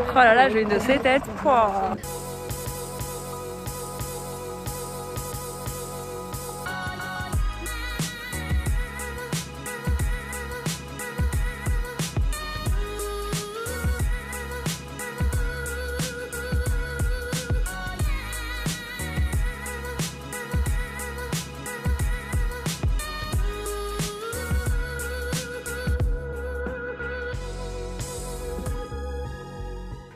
Oh là là, j'ai une de ces têtes. Pouah.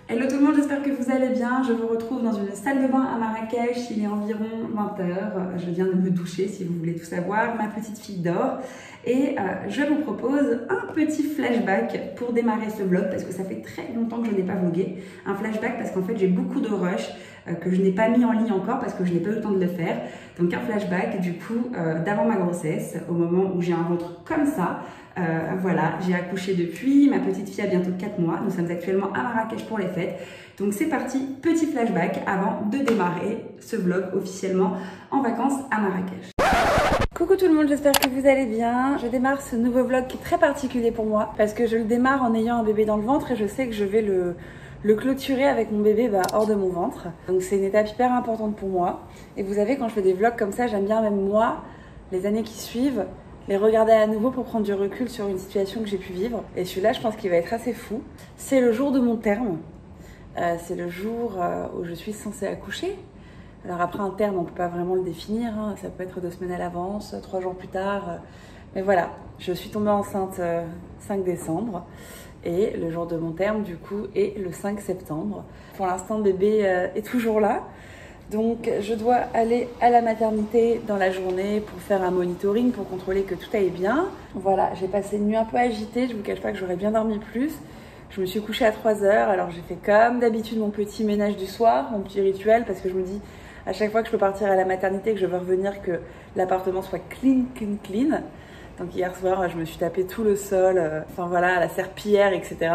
Hello tout le monde, j'espère que vous allez bien. Je vous retrouve dans une salle de bain à Marrakech. Il est environ 20 h. Je viens de me doucher si vous voulez tout savoir. Ma petite fille dort. Et je vous propose un petit flashback pour démarrer ce vlog parce que ça fait très longtemps que je n'ai pas vlogué. Un flashback parce qu'en fait j'ai beaucoup de rush que je n'ai pas mis en ligne encore parce que je n'ai pas eu le temps de le faire. Donc un flashback du coup d'avant ma grossesse, au moment où j'ai un ventre comme ça. Voilà, j'ai accouché depuis, ma petite fille a bientôt 4 mois, nous sommes actuellement à Marrakech pour les fêtes. Donc c'est parti, petit flashback avant de démarrer ce vlog officiellement en vacances à Marrakech. Coucou tout le monde, j'espère que vous allez bien. Je démarre ce nouveau vlog qui est très particulier pour moi parce que je le démarre en ayant un bébé dans le ventre et je sais que je vais le clôturer avec mon bébé hors de mon ventre. Donc c'est une étape hyper importante pour moi. Et vous savez, quand je fais des vlogs comme ça, j'aime bien, même moi, les années qui suivent, les regarder à nouveau pour prendre du recul sur une situation que j'ai pu vivre. Et celui-là, je pense qu'il va être assez fou. C'est le jour de mon terme. C'est le jour où je suis censée accoucher. Alors après un terme, on ne peut pas vraiment le définir. Hein. Ça peut être 2 semaines à l'avance, 3 jours plus tard. Mais voilà, je suis tombée enceinte 5 décembre. Et le jour de mon terme, du coup, est le 5 septembre. Pour l'instant, bébé est toujours là. Donc je dois aller à la maternité dans la journée pour faire un monitoring, pour contrôler que tout aille bien. Voilà, j'ai passé une nuit un peu agitée, je vous cache pas que j'aurais bien dormi plus. Je me suis couchée à 3 h, alors j'ai fait comme d'habitude mon petit ménage du soir, mon petit rituel, parce que je me dis à chaque fois que je peux partir à la maternité, que je veux revenir, que l'appartement soit clean, clean, clean. Donc hier soir, je me suis tapé tout le sol, enfin voilà, la serpillière, etc.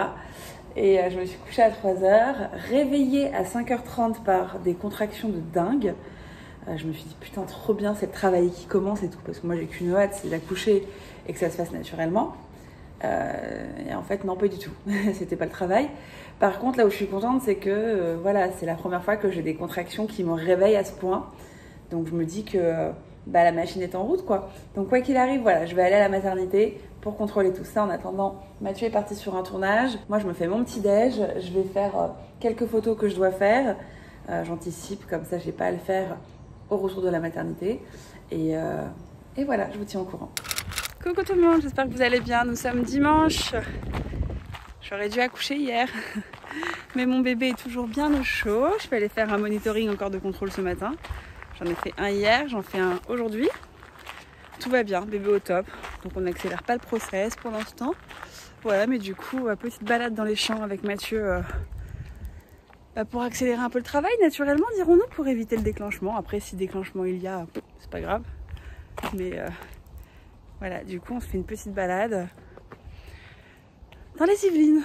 Et je me suis couchée à 3 h, réveillée à 5 h 30 par des contractions de dingue. Je me suis dit putain, trop bien, c'est le travail qui commence et tout, parce que moi j'ai qu'une hâte, c'est d'accoucher et que ça se fasse naturellement. Et en fait non, pas du tout, c'était pas le travail. Par contre là où je suis contente, c'est que voilà, c'est la première fois que j'ai des contractions qui me réveillent à ce point. Donc je me dis que bah, la machine est en route quoi. Donc quoi qu'il arrive, voilà, je vais aller à la maternité pour contrôler tout ça. En attendant, Mathieu est parti sur un tournage. Moi, je me fais mon petit déj. Je vais faire quelques photos que je dois faire. J'anticipe, comme ça, j'ai pas à le faire au retour de la maternité. Et voilà, je vous tiens au courant. Coucou tout le monde, j'espère que vous allez bien. Nous sommes dimanche. J'aurais dû accoucher hier, mais mon bébé est toujours bien au chaud. Je vais aller faire un monitoring encore de contrôle ce matin. J'en ai fait un hier, j'en fais un aujourd'hui. Tout va bien, bébé au top, donc on n'accélère pas le process pour l'instant. Voilà, mais du coup, petite balade dans les champs avec Mathieu pour accélérer un peu le travail, naturellement, dirons-nous, pour éviter le déclenchement. Après, si déclenchement il y a, c'est pas grave. Mais voilà, du coup, on se fait une petite balade dans les Yvelines.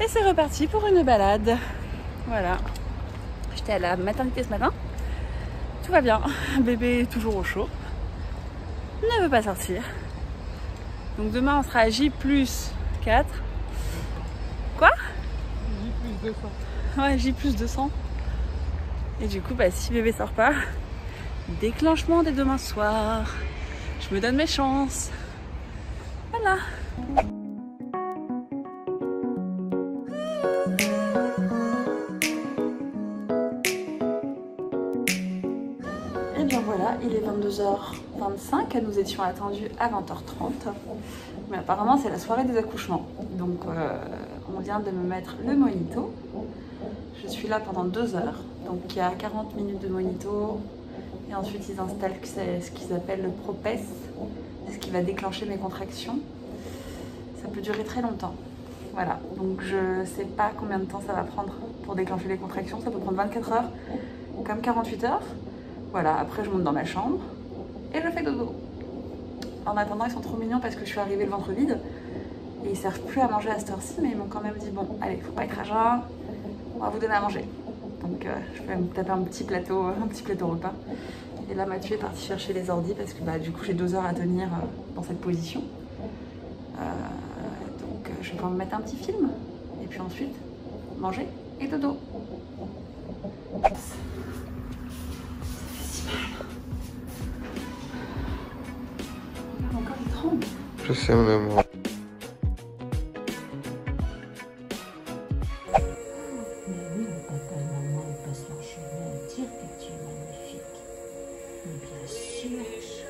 Et c'est reparti pour une balade. Voilà. J'étais à la maternité ce matin, tout va bien, bébé est toujours au chaud, ne veut pas sortir. Donc demain on sera à J+4. Quoi ? J+200. Ouais, J+200. Et du coup, bah, si bébé sort pas, déclenchement dès demain soir. Je me donne mes chances. Voilà. Il est 22 h 25, nous étions attendus à 20 h 30, mais apparemment c'est la soirée des accouchements, donc on vient de me mettre le monito. Je suis là pendant 2 h, donc il y a 40 minutes de monito et ensuite ils installent ce qu'ils appellent le propès, ce qui va déclencher mes contractions. Ça peut durer très longtemps, voilà, donc je sais pas combien de temps ça va prendre pour déclencher les contractions. Ça peut prendre 24 h comme 48 h. Voilà, après je monte dans ma chambre et je fais dodo. En attendant, ils sont trop mignons parce que je suis arrivée le ventre vide et ils servent plus à manger à cette heure-ci, mais ils m'ont quand même dit bon, allez, faut pas être à jeun, on va vous donner à manger. Donc je vais me taper un petit plateau repas. Et là, Mathieu est parti chercher les ordis parce que bah, du coup j'ai 2 h à tenir dans cette position. je vais quand même mettre un petit film. Et puis ensuite, manger et dodo. Je sais, mon amour. Mais oui, le papa et maman, ils passent leur chemin à dire que tu es magnifique. Mais bien sûr.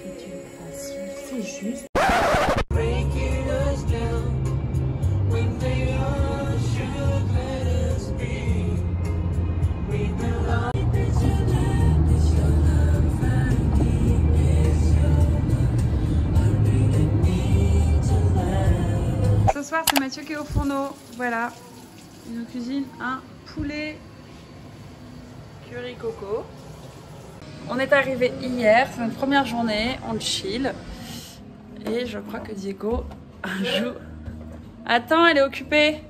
Que tu es gracieuse, c'est juste. C'est Mathieu qui est au fourneau. Voilà, il nous cuisine un poulet curry coco. On est arrivé hier, c'est notre première journée, on chill. Et je crois que Diego joue... Attends, elle est occupée.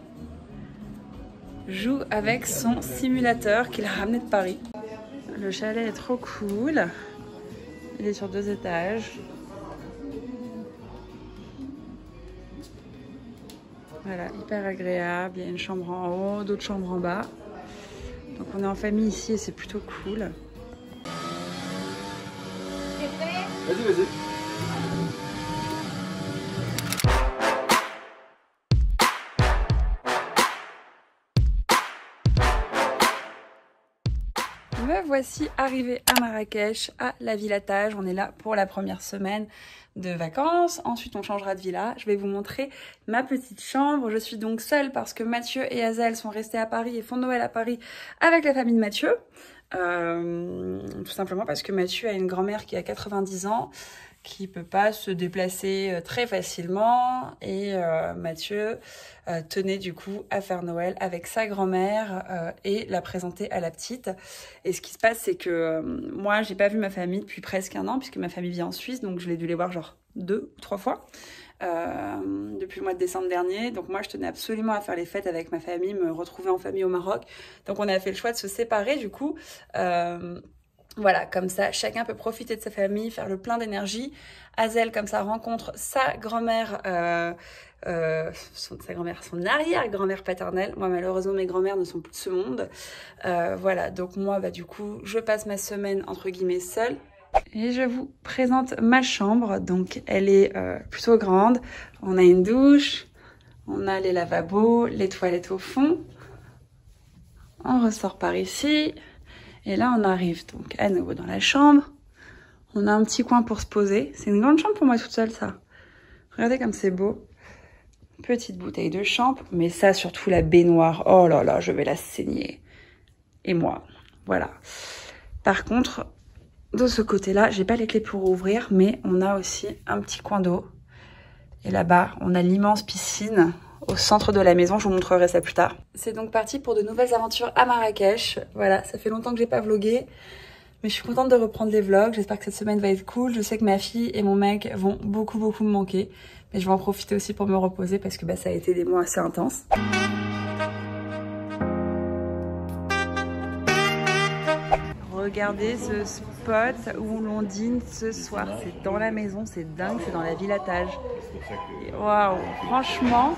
Joue avec son simulateur qu'il a ramené de Paris. Le chalet est trop cool. Il est sur 2 étages. Voilà, hyper agréable, il y a une chambre en haut, d'autres chambres en bas. Donc on est en famille ici et c'est plutôt cool. T'es prêt ? Vas-y, vas-y. Me voici arrivée à Marrakech, à la Villa Taj. On est là pour la première semaine de vacances. Ensuite, on changera de villa. Je vais vous montrer ma petite chambre. Je suis donc seule parce que Mathieu et Azel sont restés à Paris et font Noël à Paris avec la famille de Mathieu. Tout simplement parce que Mathieu a une grand-mère qui a 90 ans, qui peut pas se déplacer très facilement. Et Mathieu tenait du coup à faire Noël avec sa grand-mère et la présenter à la petite. Et ce qui se passe, c'est que moi, j'ai pas vu ma famille depuis presque 1 an, puisque ma famille vit en Suisse, donc je l'ai dû les voir genre 2 ou 3 fois. Depuis le mois de décembre dernier. Donc moi, je tenais absolument à faire les fêtes avec ma famille, me retrouver en famille au Maroc. Donc on a fait le choix de se séparer du coup. Voilà, comme ça, chacun peut profiter de sa famille, faire le plein d'énergie. Azel, comme ça, rencontre sa grand-mère, son arrière-grand-mère paternelle. Moi, malheureusement, mes grand-mères ne sont plus de ce monde. Voilà, donc moi, bah du coup, je passe ma semaine, entre guillemets, seule. Et je vous présente ma chambre. Donc, elle est plutôt grande. On a une douche, on a les lavabos, les toilettes au fond. On ressort par ici. Et là, on arrive donc à nouveau dans la chambre. On a un petit coin pour se poser. C'est une grande chambre pour moi toute seule, ça. Regardez comme c'est beau. Petite bouteille de champ, mais ça, surtout la baignoire. Oh là là, je vais la saigner. Et moi, voilà. Par contre, de ce côté-là, j'ai pas les clés pour ouvrir, mais on a aussi un petit coin d'eau. Et là-bas, on a l'immense piscine au centre de la maison, je vous montrerai ça plus tard. C'est donc parti pour de nouvelles aventures à Marrakech. Voilà, ça fait longtemps que j'ai pas vlogué, mais je suis contente de reprendre les vlogs. J'espère que cette semaine va être cool. Je sais que ma fille et mon mec vont beaucoup me manquer, mais je vais en profiter aussi pour me reposer parce que bah, ça a été des mois assez intenses. Regardez ce spot où l'on dîne ce soir. C'est dans la maison, c'est dingue, c'est dans la Villa Taj. Waouh, franchement,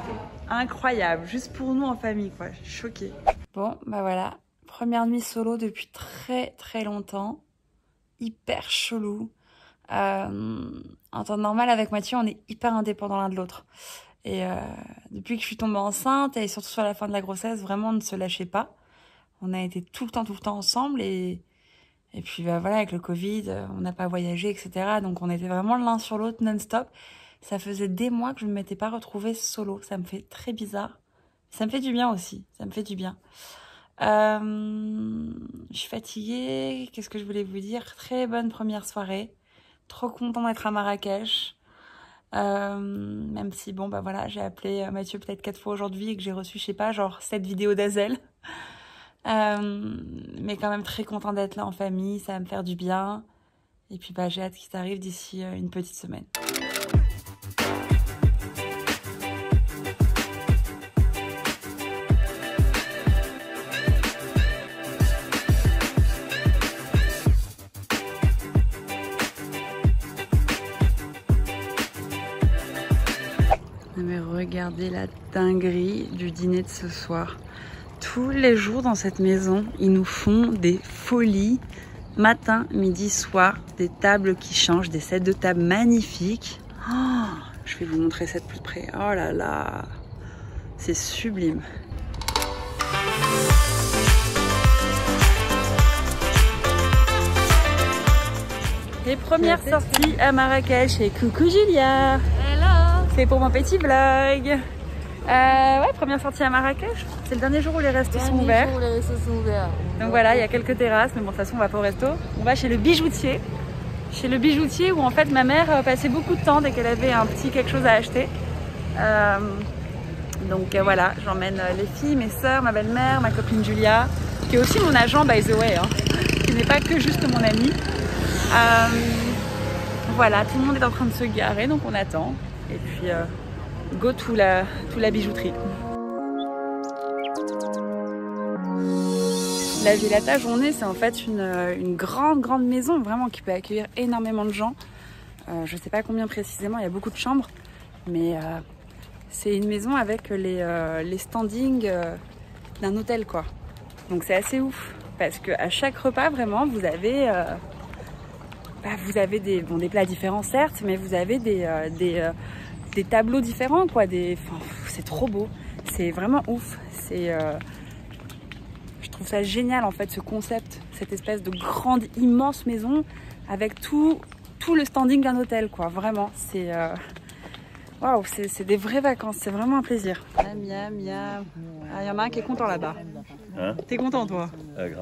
incroyable. Juste pour nous en famille, quoi. Je suis choquée. Bon, bah voilà. Première nuit solo depuis très longtemps. Hyper chelou. En temps normal, avec Mathieu, on est hyper indépendants l'un de l'autre. Et depuis que je suis tombée enceinte, et surtout sur la fin de la grossesse, vraiment, on ne se lâchait pas. On a été tout le temps ensemble et... Et puis bah voilà, avec le Covid, on n'a pas voyagé, etc. Donc on était vraiment l'un sur l'autre non-stop. Ça faisait des mois que je ne m'étais pas retrouvée solo. Ça me fait très bizarre. Ça me fait du bien aussi. Ça me fait du bien. Je suis fatiguée. Qu'est-ce que je voulais vous dire? Très bonne première soirée. Trop contente d'être à Marrakech. Même si, bon, bah voilà, j'ai appelé Mathieu peut-être 4 fois aujourd'hui et que j'ai reçu, je sais pas, genre 7 vidéos d'Azel. Mais quand même très contente d'être là en famille, ça va me faire du bien. Et puis bah, j'ai hâte qu'il t'arrive d'ici une petite semaine. Regardez la dinguerie du dîner de ce soir. Tous les jours dans cette maison, ils nous font des folies. Matin, midi, soir, des tables qui changent, des sets de tables magnifiques. Oh, je vais vous montrer ça de plus près. Oh là là, c'est sublime. Les premières sorties à Marrakech. Et coucou Julia. Hello. C'est pour mon petit vlog. Ouais, première sortie à Marrakech. C'est le dernier jour où les restos sont ouverts. Donc voilà, il y a quelques terrasses, mais bon, de toute façon, on va pas au resto. On va chez le bijoutier. Chez le bijoutier où en fait ma mère passait beaucoup de temps dès qu'elle avait un petit quelque chose à acheter. Donc voilà, j'emmène les filles, mes soeurs, ma belle-mère, ma copine Julia, qui est aussi mon agent by the way, hein, qui n'est pas que juste mon amie. Voilà, tout le monde est en train de se garer, donc on attend. Et puis... go tout la bijouterie. La Villa Taj, on est, c'est en fait une grande maison vraiment qui peut accueillir énormément de gens. Je sais pas combien précisément, il y a beaucoup de chambres, mais c'est une maison avec les standings d'un hôtel quoi. Donc c'est assez ouf parce que à chaque repas vraiment vous avez des plats différents certes, mais vous avez des tableaux différents quoi, c'est trop beau, c'est vraiment ouf, je trouve ça génial en fait ce concept, cette espèce de grande immense maison avec tout le standing d'un hôtel quoi, vraiment c'est waouh, c'est des vraies vacances, c'est vraiment un plaisir. Miam miam miam. Ah, y en a un qui est content là-bas. Hein? T'es content toi?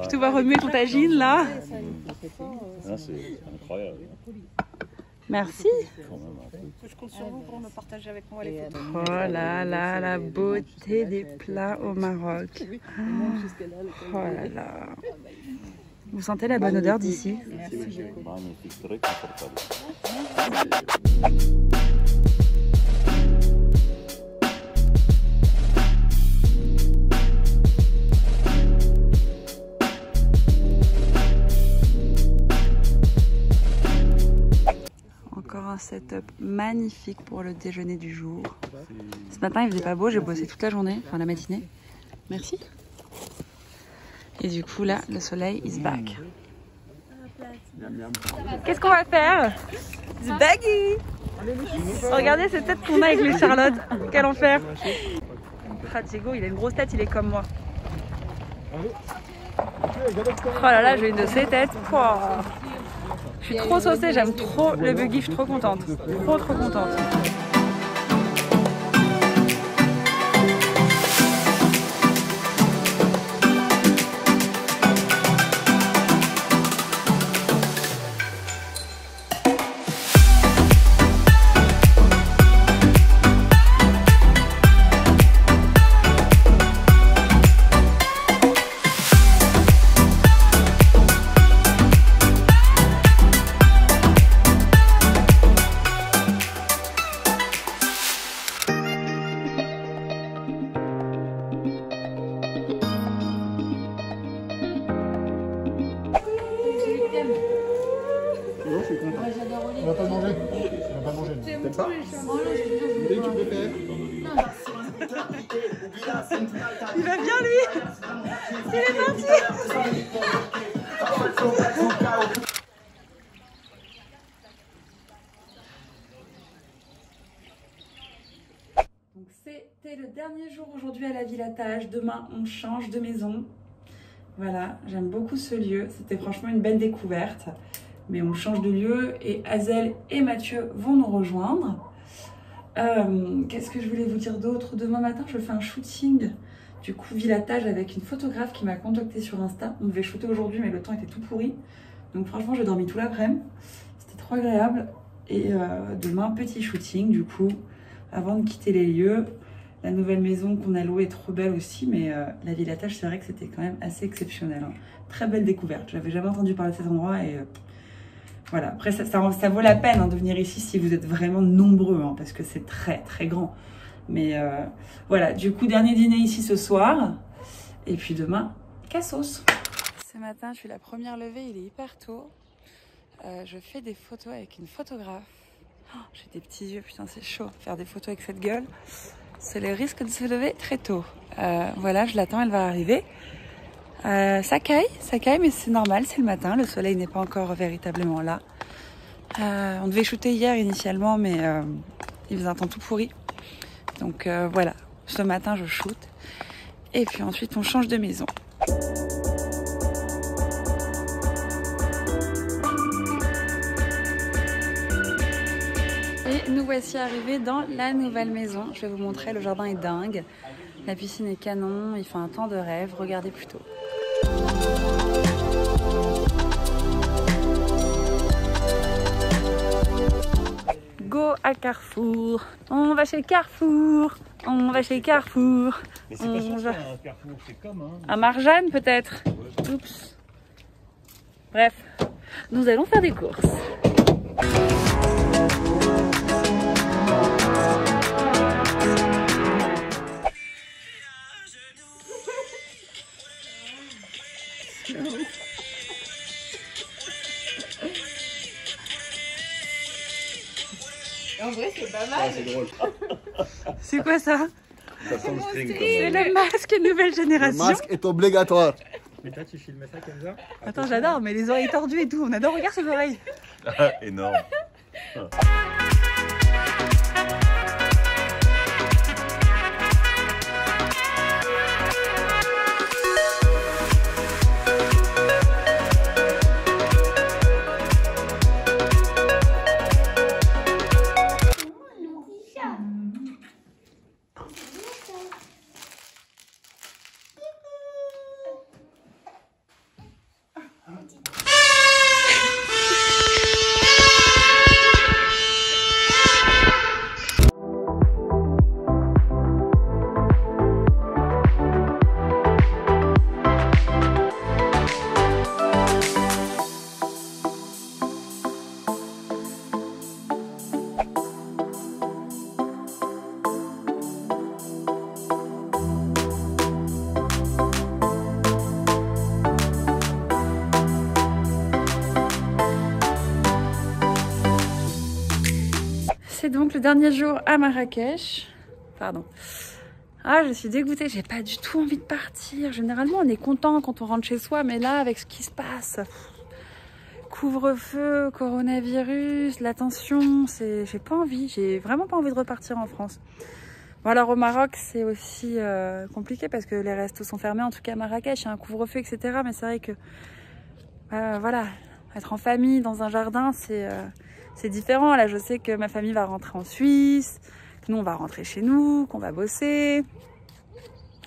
Je te vois remuer ton tagine là. C'est incroyable. Merci. Je compte sur vous pour me partager avec moi les photos. Oh là là, la beauté des plats au Maroc. Oh là là. Vous sentez la bonne odeur d'ici? Merci. Un setup magnifique pour le déjeuner du jour. Ce matin il faisait pas beau, j'ai bossé toute la journée, enfin la matinée. Merci. Et du coup là, le soleil is back. Qu'est-ce qu'on va faire? Du baggy. Regardez cette tête qu'on a avec les Charlotte. Quel enfer. Diego, il a une grosse tête, il est comme moi. Oh là là, j'ai une de ces têtes. Pouah. Je suis trop saucée, j'aime trop le buggy, je suis trop contente, trop contente. Il va bien lui. Il est parti. Donc c'était le dernier jour aujourd'hui à la Villa Taj. Demain on change de maison. Voilà, j'aime beaucoup ce lieu. C'était franchement une belle découverte. Mais on change de lieu et Azel et Mathieu vont nous rejoindre. Qu'est-ce que je voulais vous dire d'autre? Demain matin, je fais un shooting du coup Villa Taj avec une photographe qui m'a contactée sur Insta. On devait shooter aujourd'hui, mais le temps était tout pourri. Donc franchement, j'ai dormi tout l'après-midi. C'était trop agréable. Et demain, petit shooting du coup, avant de quitter les lieux. La nouvelle maison qu'on a louée est trop belle aussi, mais la Villa Taj, c'est vrai que c'était quand même assez exceptionnel. Hein. Très belle découverte. J'avais jamais entendu parler de cet endroit et... voilà, après ça vaut la peine hein, de venir ici si vous êtes vraiment nombreux, hein, parce que c'est très grand. Mais voilà, du coup, dernier dîner ici ce soir. Et puis demain, cassos. Ce matin, je suis la première levée, il est hyper tôt. Je fais des photos avec une photographe. Oh, j'ai des petits yeux, putain, c'est chaud, faire des photos avec cette gueule. c'est le risque de se lever très tôt. Voilà, je l'attends, elle va arriver. Ça caille, mais c'est normal, c'est le matin, le soleil n'est pas encore véritablement là. On devait shooter hier initialement, mais il faisait un temps tout pourri. Donc voilà, ce matin je shoot. Et puis ensuite on change de maison. Et nous voici arrivés dans la nouvelle maison. Je vais vous montrer, le jardin est dingue. La piscine est canon, il fait un temps de rêve, regardez plutôt. Go à Carrefour, on va chez Carrefour, on va chez Carrefour. Mais c'est pas sur ça, un Carrefour, c'est comme un Marjane peut-être. Oups. Bref, nous allons faire des courses. En vrai, c'est pas mal. C'est drôle. C'est quoi ça? C'est le masque nouvelle génération. Le masque est obligatoire. Mais toi, tu filmes ça comme ça? Attends, j'adore, mais les oreilles tordues et tout. On adore, regarde ses oreilles. Ah, énorme. Ah. C'est donc le dernier jour à Marrakech. Pardon. Ah, je suis dégoûtée, j'ai pas du tout envie de partir. Généralement, on est content quand on rentre chez soi, mais là, avec ce qui se passe, couvre-feu, coronavirus, la tension, j'ai pas envie, j'ai vraiment pas envie de repartir en France. Bon, alors au Maroc, c'est aussi compliqué parce que les restos sont fermés, en tout cas à Marrakech, il y a un couvre-feu, etc. Mais c'est vrai que, voilà, être en famille, dans un jardin, c'est différent. Là, je sais que ma famille va rentrer en Suisse, que nous, on va rentrer chez nous, qu'on va bosser.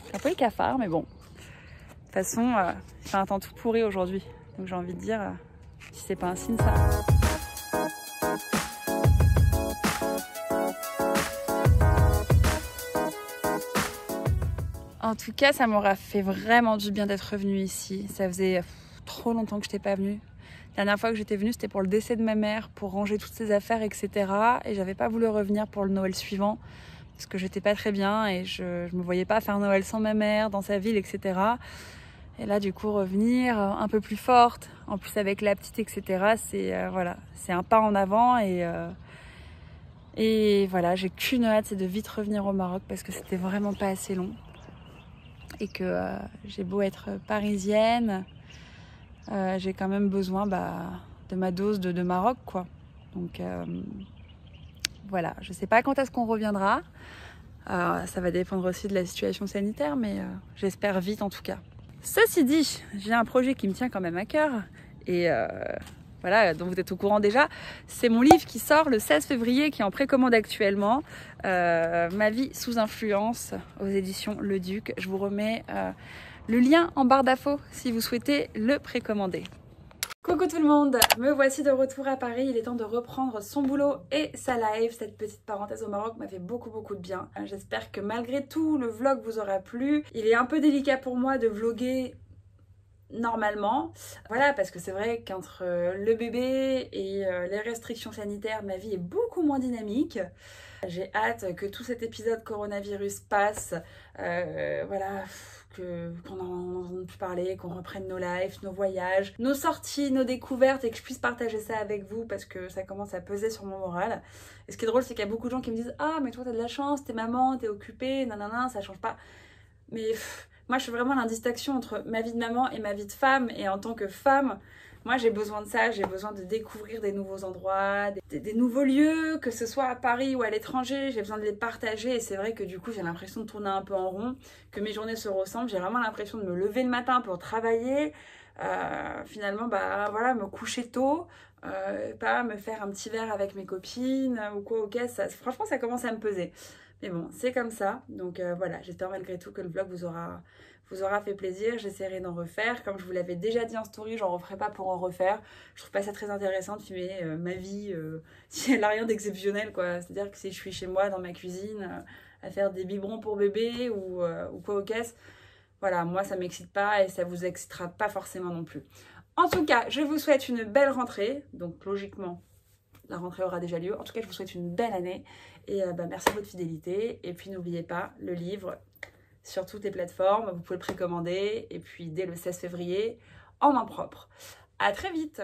C'est un peu les cafards, mais bon. De toute façon, il fait un temps tout pourri aujourd'hui. Donc, j'ai envie de dire, si c'est pas un signe, ça. En tout cas, ça m'aura fait vraiment du bien d'être revenue ici. Ça faisait trop longtemps que je n'étais pas venue. La dernière fois que j'étais venue, c'était pour le décès de ma mère, pour ranger toutes ses affaires, etc. Et j'avais pas voulu revenir pour le Noël suivant, parce que j'étais pas très bien et je me voyais pas faire Noël sans ma mère, dans sa ville, etc. Et là, du coup, revenir un peu plus forte, en plus avec la petite, etc. C'est voilà, c'est un pas en avant et voilà, j'ai qu'une hâte, c'est de vite revenir au Maroc parce que c'était vraiment pas assez long et que j'ai beau être parisienne. J'ai quand même besoin de ma dose de Maroc, quoi. Donc voilà, je sais pas quand est-ce qu'on reviendra. Ça va dépendre aussi de la situation sanitaire, mais j'espère vite en tout cas. Ceci dit, j'ai un projet qui me tient quand même à cœur et voilà, dont vous êtes au courant déjà. C'est mon livre qui sort le 16 février, qui est en précommande actuellement. Ma vie sous influence aux éditions Le Duc. Je vous remets le lien en barre d'infos si vous souhaitez le précommander. Coucou tout le monde, me voici de retour à Paris. Il est temps de reprendre son boulot et sa live. Cette petite parenthèse au Maroc m'a fait beaucoup de bien. J'espère que malgré tout, le vlog vous aura plu. Il est un peu délicat pour moi de vloguer normalement. Voilà, parce que c'est vrai qu'entre le bébé et les restrictions sanitaires, ma vie est beaucoup moins dynamique. J'ai hâte que tout cet épisode coronavirus passe, voilà, qu'on n'en entende plus parler, qu'on reprenne nos lives, nos voyages, nos sorties, nos découvertes et que je puisse partager ça avec vous parce que ça commence à peser sur mon moral. Et ce qui est drôle, c'est qu'il y a beaucoup de gens qui me disent « Ah, mais toi, t'as de la chance, t'es maman, t'es occupée, nanana, ça change pas. » Mais moi, je suis vraiment à l'indistinction entre ma vie de maman et ma vie de femme. Et en tant que femme, moi, j'ai besoin de ça. J'ai besoin de découvrir des nouveaux endroits, des nouveaux lieux, que ce soit à Paris ou à l'étranger. J'ai besoin de les partager. Et c'est vrai que du coup, j'ai l'impression de tourner un peu en rond, que mes journées se ressemblent. J'ai vraiment l'impression de me lever le matin pour travailler. Finalement, bah voilà, me coucher tôt, pas me faire un petit verre avec mes copines ou quoi. Ok, ça, franchement, ça commence à me peser. Mais bon, c'est comme ça, donc voilà, j'espère malgré tout que le vlog vous aura fait plaisir, j'essaierai d'en refaire. Comme je vous l'avais déjà dit en story, j'en referai pas pour en refaire. Je trouve pas ça très intéressant de filmer ma vie, si elle a rien d'exceptionnel, quoi. C'est-à-dire que si je suis chez moi, dans ma cuisine, à faire des biberons pour bébé ou quoi aux caisses, voilà, moi ça m'excite pas et ça vous excitera pas forcément non plus. En tout cas, je vous souhaite une belle rentrée, donc logiquement, la rentrée aura déjà lieu. En tout cas, je vous souhaite une belle année. Et bah, merci de votre fidélité. Et puis, n'oubliez pas le livre sur toutes les plateformes. Vous pouvez le précommander. Et puis, dès le 16 février, en main propre. À très vite!